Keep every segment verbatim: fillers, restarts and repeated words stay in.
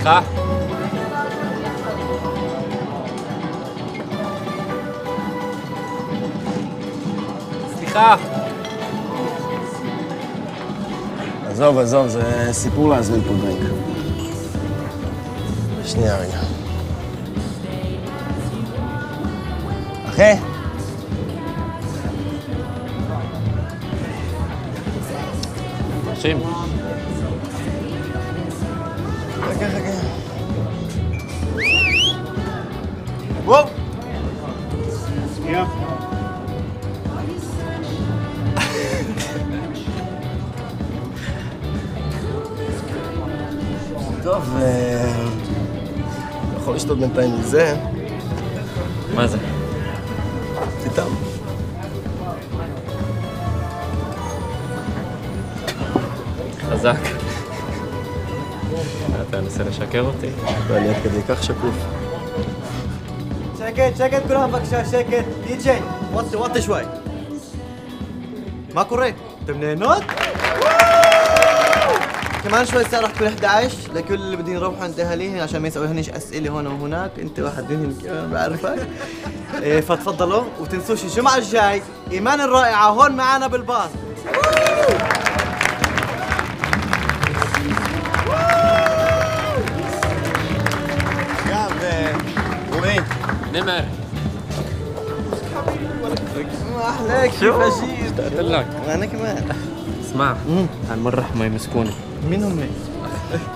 נקרא? סליחה. עזוב, עזוב, זה סיפור להזמין פה דרינק. שנייה רגע. אחי? שים. רגע, רגע. וואו! שנייה. טוב, יכול לשתות בינתיים מזה. מה זה? טיטם. חזק. אתה נסה לשקר אותי? אני עד כדי כך שקוף. שקט, שקט כולם בבקשה, שקט. די-ג'יי, what the way? מה קורה? אתם נהנות? كمان شوي صار كل احد عشر لكل اللي بدهم يروحوا عند اهاليهم عشان ما يسويهنش اسئله هون وهناك، انت واحد منهم بعرفك. فتفضلوا وتنسوش الجمعه الجاي ايمان الرائعه هون معنا بالباص. يا وين؟ نمر. احلاك شو عجيب. قلت لك وانا كمان. اسمع هالمره ما يمسكوني. مين هم؟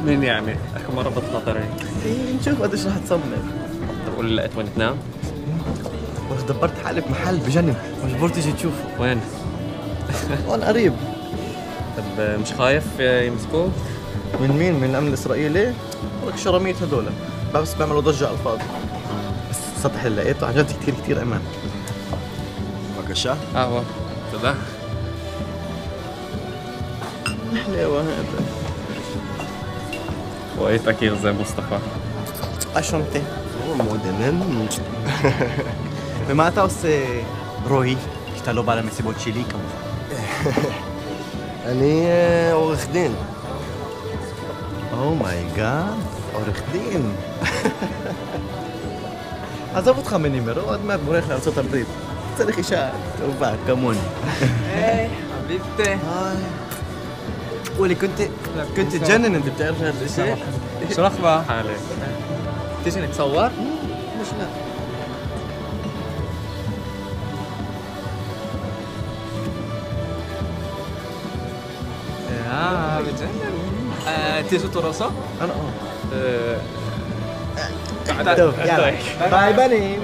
مين يعني؟ اخر مرة بتخاطرني. ايه نشوف قديش رح تصمم. بقول لقيت وين تنام؟ بس دبرت حالي بمحل بجنن، مجبور تيجي تشوفه. وين؟ هون قريب. طب مش خايف يمسكوك؟ من مين؟ من الامن الاسرائيلي؟ ولك شراميط هدول، بس بيعملوا ضجة على الفاضي. بس السطح اللي لقيته عن جد كثير كثير امان. بكشه؟ قهوة. تمام. حلاوة هذا. وقيتك يا زي مصطفى. أشمتي. مدمن. بما تعوز روي اشتغلوا بعد المסיבות שלי כמובן. אני עורך דין. אומייגאד, עורך דין. עזוב אותך מנימר, עוד מעט בורח לארצות הברית. צריך אישה טובה כמוני. היי, חביבתי. ولي كنت كنت تجنن انت بتعرف هذا الشيء؟ شو الاخبار؟ حالك تيجي نتصور؟ مش لا اه بتجنن آه تيجي ترقصوا؟ انا اه تعال باي بني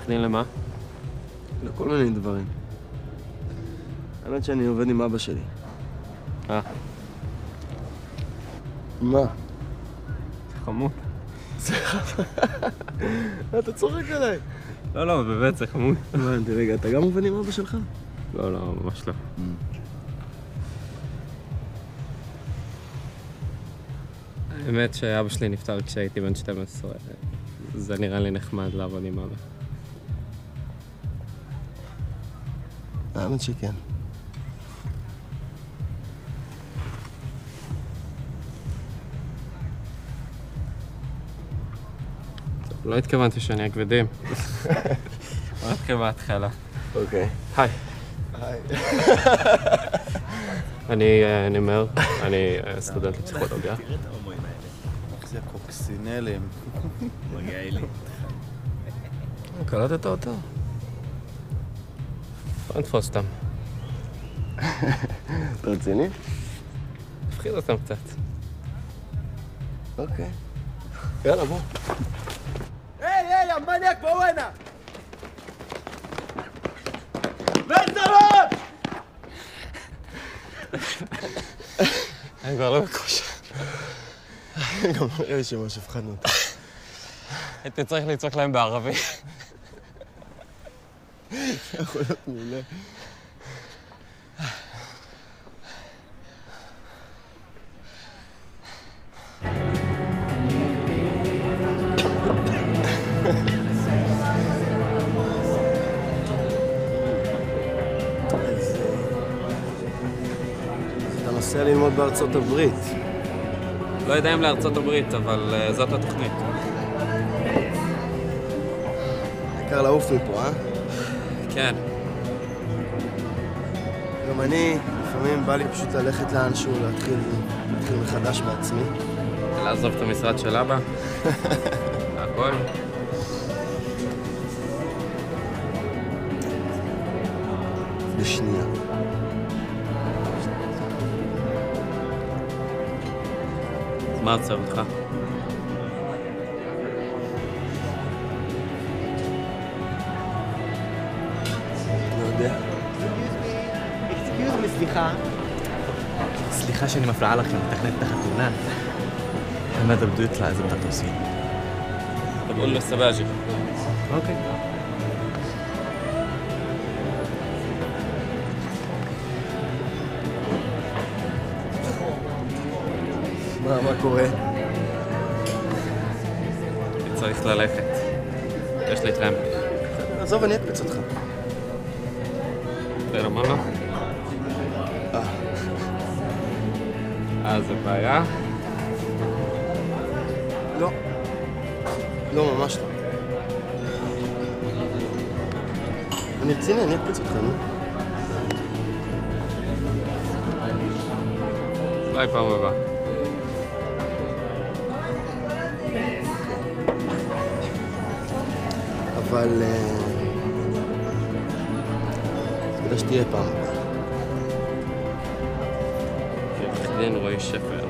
תכנין למה? לכל מיני דברים. האמת שאני עובד עם אבא שלי. אה? מה? חמוד. זה חמוד. אתה צוחק עליי. לא, לא, באמת זה חמוד. מה, תרגע, אתה גם עובד עם אבא שלך? לא, לא, ממש לא. האמת שאבא שלי נפטר כשהייתי בן שתים עשרה. זה נראה לי נחמד לעבוד עם אבא. האמת שכן. לא התכוונתי שאני הכבדים. רק בהתחלה. אוקיי. היי. היי. אני נימר, אני סטודנט לפסיכולוגיה. תראה את ההומואים האלה. זה קוקסינלים. מגיע לי. קלטת אותו? לא נתפוס אותם. אתה רציני? נפחיד אותם קצת. אוקיי. יאללה, בוא. היי, היי, המניאק בואו הנה! בצרות! אני כבר לא בקושה. אני גם מראה לי שמה שפחדנו אותם. הייתי צריך לצעוק להם בערבי. זה יכול להיות מעולה. איזה מנסה ללמוד בארצות הברית. לא יודע אם לארצות הברית, אבל זאת התוכנית. העיקר לעוף מפה, אה? כן. גם אני, לפעמים בא לי פשוט ללכת לאנשהו, להתחיל, להתחיל מחדש בעצמי. לעזוב את המשרד של אבא? הכל? בשנייה. מה עצר אותך? לא יודע. אקסקיוז מי, סליחה. סליחה שאני מפריעה לכם, מתכננת את החתונה. אתם בדו יצלע איזה מטעת עושים. תגול לסבא שלך. אוקיי. מה קורה? אני צריך ללכת. יש לי טרמפ. עזוב, אני אקפץ אותך. למה לא? אה, זה בעיה? לא. לא, ממש לא. אני רציני, אני אקפץ אותך, נו. אולי פעם הבאה. אבל כדי שתהיה פעם הבאה. שתהיה נוראי שפר.